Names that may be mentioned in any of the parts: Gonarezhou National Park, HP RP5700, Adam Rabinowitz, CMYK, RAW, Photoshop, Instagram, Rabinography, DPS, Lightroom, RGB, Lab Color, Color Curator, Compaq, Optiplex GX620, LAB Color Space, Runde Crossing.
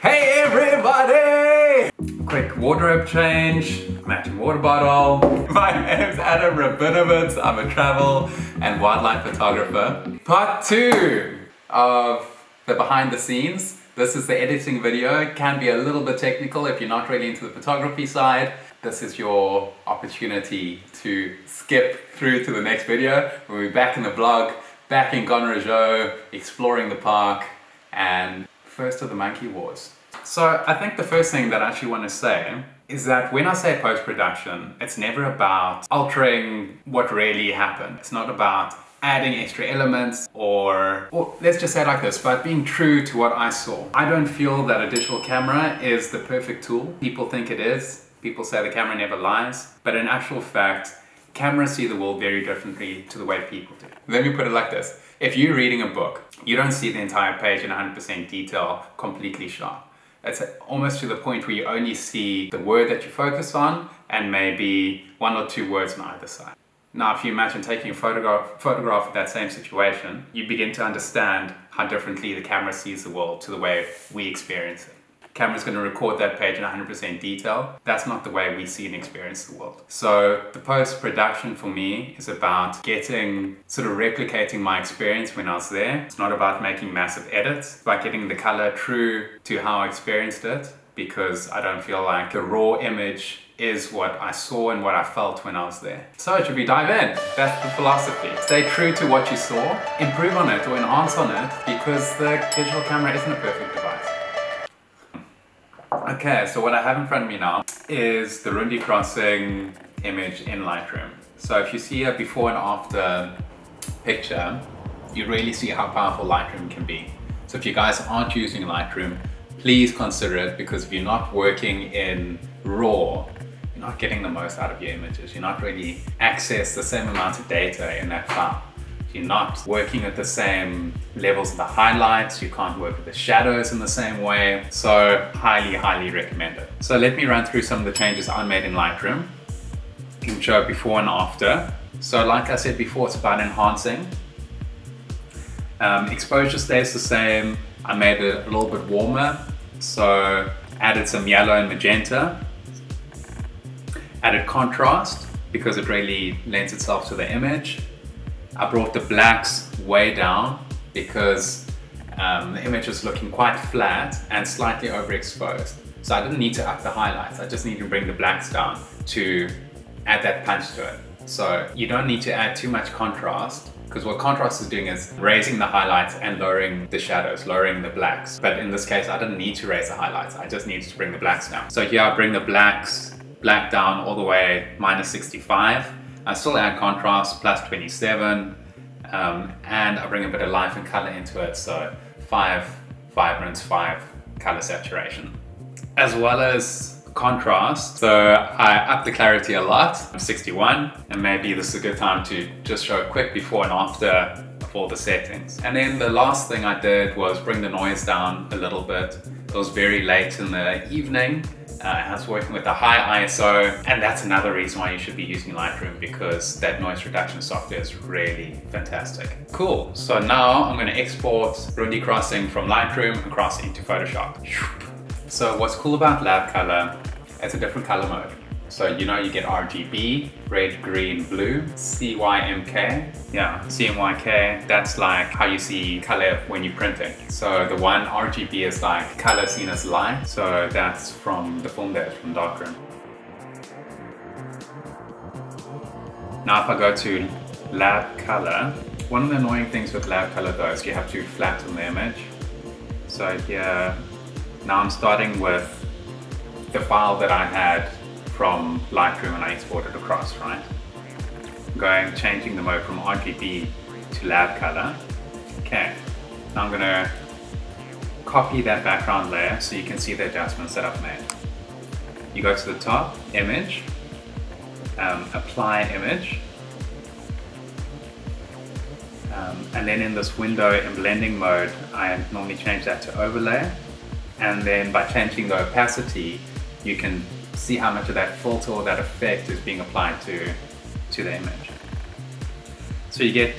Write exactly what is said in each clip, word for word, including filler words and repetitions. Hey everybody! Quick wardrobe change, matching water bottle. My name's Adam Rabinowitz. I'm a travel and wildlife photographer. Part two of the behind the scenes. This is the editing video. It can be a little bit technical if you're not really into the photography side. This is your opportunity to skip through to the next video. We'll be back in the vlog, back in Gonarezhou, exploring the park and first of the monkey wars. So I think the first thing that I actually want to say is that when I say post-production, it's never about altering what really happened. It's not about adding extra elements or, or let's just say it like this, but being true to what I saw. I don't feel that a digital camera is the perfect tool. People think it is. People say the camera never lies, but in actual fact, cameras see the world very differently to the way people do. Let me put it like this. If you're reading a book, you don't see the entire page in one hundred percent detail, completely sharp. It's almost to the point where you only see the word that you focus on and maybe one or two words on either side. Now, if you imagine taking a photograph, photograph of that same situation, you begin to understand how differently the camera sees the world to the way we experience it. Camera's going to record that page in one hundred percent detail. That's not the way we see and experience the world. So the post-production for me is about getting, sort of replicating my experience when I was there. It's not about making massive edits. It's about getting the color true to how I experienced it, because I don't feel like the raw image is what I saw and what I felt when I was there. So should we dive in? That's the philosophy. Stay true to what you saw, improve on it or enhance on it, because the digital camera isn't a perfect device. Okay, so what I have in front of me now is the Runde Crossing image in Lightroom. So if you see a before and after picture, you really see how powerful Lightroom can be. So if you guys aren't using Lightroom, please consider it, because if you're not working in RAW, you're not getting the most out of your images. You're not really accessing the same amount of data in that file. You're not working at the same levels of the highlights, you can't work with the shadows in the same way. So highly, highly recommend it. So let me run through some of the changes I made in Lightroom. You can show before and after. So like I said before, it's about enhancing. Um, exposure stays the same. I made it a little bit warmer. So added some yellow and magenta. Added contrast because it really lends itself to the image. I brought the blacks way down because um, the image was looking quite flat and slightly overexposed. So I didn't need to up the highlights, I just need to bring the blacks down to add that punch to it. So you don't need to add too much contrast, because what contrast is doing is raising the highlights and lowering the shadows, lowering the blacks. But in this case, I didn't need to raise the highlights, I just needed to bring the blacks down. So here I bring the blacks, black down all the way, minus sixty-five. I still add contrast, plus twenty-seven, um, and I bring a bit of life and color into it, so five vibrance, five color saturation. As well as contrast, so I up the clarity a lot, I'm sixty-one, and maybe this is a good time to just show a quick before and after of all the settings. And then the last thing I did was bring the noise down a little bit. It was very late in the evening. Uh, I was working with a high I S O, and that's another reason why you should be using Lightroom, because that noise reduction software is really fantastic. Cool, so now I'm going to export Runde Crossing from Lightroom across into Photoshop. So what's cool about Lab Color, it's a different color mode. So you know you get R G B, red, green, blue, C Y M K. Yeah, C M Y K, that's like how you see color when you print it. So the one R G B is like color seen as light. So that's from the film there, from Darkroom. Now if I go to Lab Color, one of the annoying things with Lab Color though is you have to flatten the image. So here, now I'm starting with the file that I had from Lightroom and I exported across, right? Going, changing the mode from R G B to Lab Color. Okay, now I'm gonna copy that background layer so you can see the adjustments that I've made. You go to the top, Image, um, Apply Image, um, and then in this window in blending mode, I normally change that to Overlay, and then by changing the opacity, you can see how much of that filter or that effect is being applied to, to the image. So you get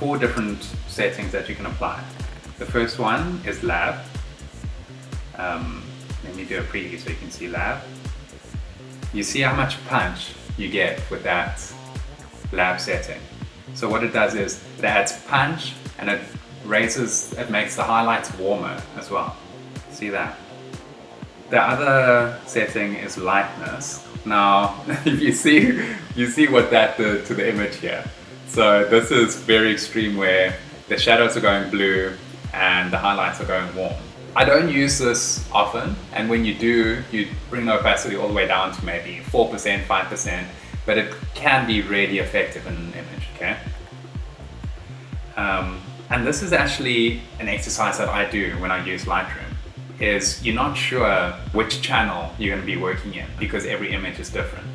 four different settings that you can apply. The first one is Lab. Um, let me do a preview so you can see Lab. You see how much punch you get with that Lab setting. So what it does is it adds punch and it raises, it makes the highlights warmer as well. See that? The other setting is lightness. Now, if you see, you see what that did to the image here. So this is very extreme where the shadows are going blue and the highlights are going warm. I don't use this often, and when you do, you bring opacity all the way down to maybe four percent, five percent, but it can be really effective in an image, okay? Um, and this is actually an exercise that I do when I use Lightroom. Is you're not sure which channel you're going to be working in because every image is different.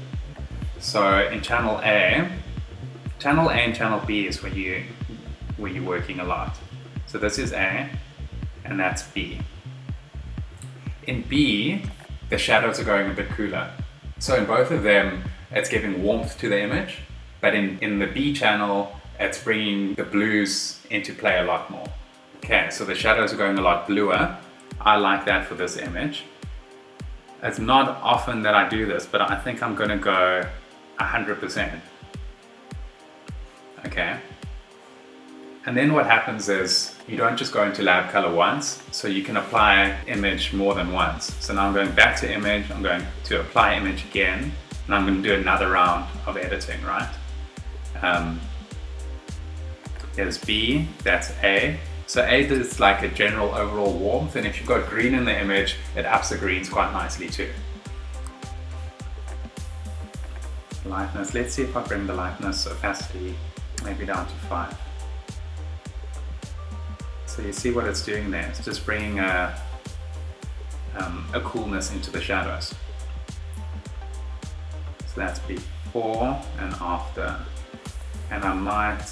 So in channel A, channel A and channel B is where, you, where you're working a lot. So this is A and that's B. In B, the shadows are going a bit cooler. So in both of them, it's giving warmth to the image, but in, in the B channel, it's bringing the blues into play a lot more. Okay, so the shadows are going a lot bluer. I like that for this image. It's not often that I do this, but I think I'm gonna go one hundred percent. Okay. And then what happens is you don't just go into Lab Color once, so you can apply image more than once. So now I'm going back to image, I'm going to apply image again, and I'm gonna do another round of editing, right? Um, there's B, that's A. So A does like a general overall warmth, and if you've got green in the image, it ups the greens quite nicely too. Lightness, let's see if I bring the lightness opacity maybe down to five. So you see what it's doing there, it's just bringing a, um, a coolness into the shadows. So that's before and after, and I might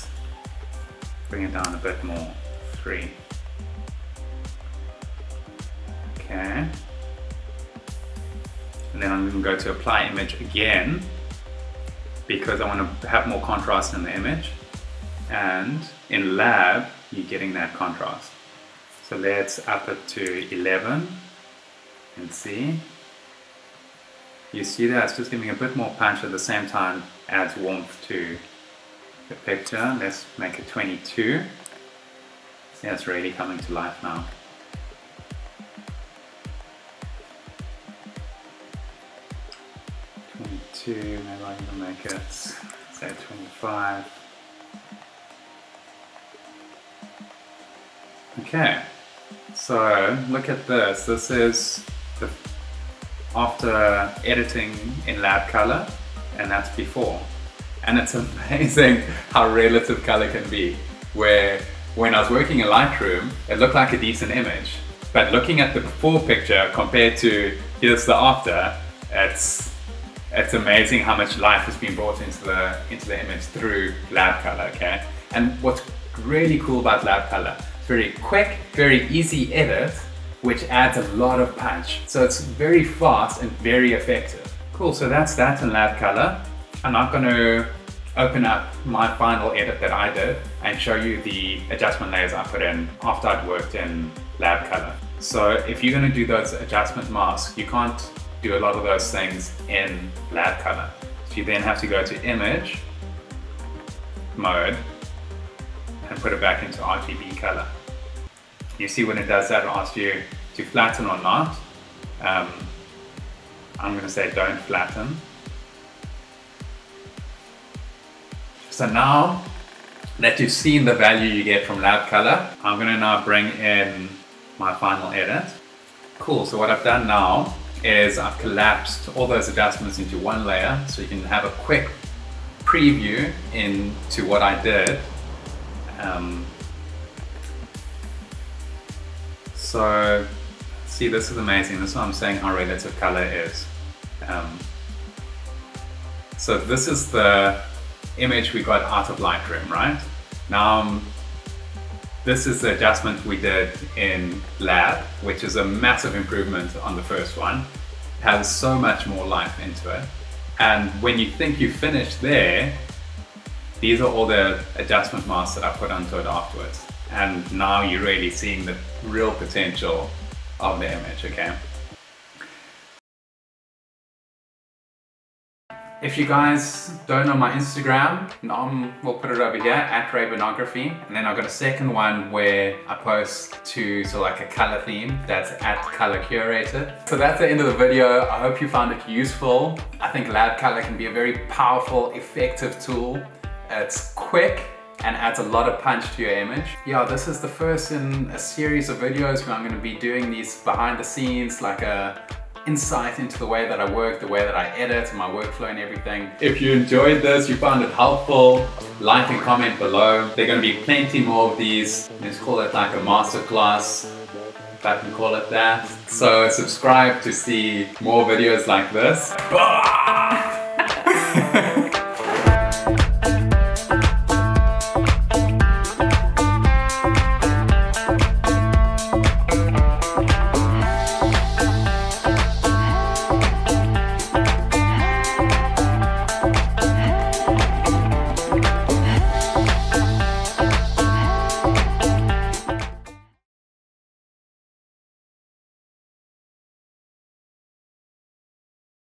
bring it down a bit more. Three. Okay, and then I'm going to go to apply image again because I want to have more contrast in the image, and in Lab you're getting that contrast. So let's up it to eleven and see. You see that it's just giving a bit more punch at the same time, adds warmth to the picture. Let's make it twenty-two. Yeah, it's really coming to life now. twenty-two, maybe I'm gonna make it, say twenty-five. Okay, so look at this. This is the, after editing in Lab Color, and that's before. And it's amazing how relative color can be, where when I was working in Lightroom, it looked like a decent image. But looking at the before picture compared to here's the after, it's, it's amazing how much life has been brought into the, into the image through Lab Color, okay? And what's really cool about Lab Color, it's very quick, very easy edit, which adds a lot of punch. So it's very fast and very effective. Cool, so that's that in Lab Color. I'm not gonna open up my final edit that I did and show you the adjustment layers I put in after I'd worked in Lab Color. So if you're going to do those adjustment masks, you can't do a lot of those things in Lab Color. So you then have to go to image mode and put it back into R G B color. You see when it does that, it asks you to flatten or not. Um, I'm going to say don't flatten. So now that you've seen the value you get from Lab Color, I'm gonna now bring in my final edit. Cool, so what I've done now is I've collapsed all those adjustments into one layer so you can have a quick preview into what I did. Um, so, see, this is amazing. This is what I'm saying how relative color is. Um, so this is the image we got out of Lightroom, right? Now, um, this is the adjustment we did in Lab, which is a massive improvement on the first one. It has so much more life into it. And when you think you've finished there, these are all the adjustment masks that I put onto it afterwards. And now you're really seeing the real potential of the image, okay? If you guys don't know my Instagram, Nom will put it over here, at Rabinography. And then I've got a second one where I post to so like a color theme, that's at Color Curator. So that's the end of the video. I hope you found it useful. I think Lab Color can be a very powerful, effective tool. It's quick and adds a lot of punch to your image. Yeah, this is the first in a series of videos where I'm gonna be doing these behind the scenes, like a insight into the way that I work, the way that I edit, my workflow and everything. If you enjoyed this, you found it helpful, like and comment below. There are going to be plenty more of these. Let's call it like a masterclass, if I can call it that. So subscribe to see more videos like this.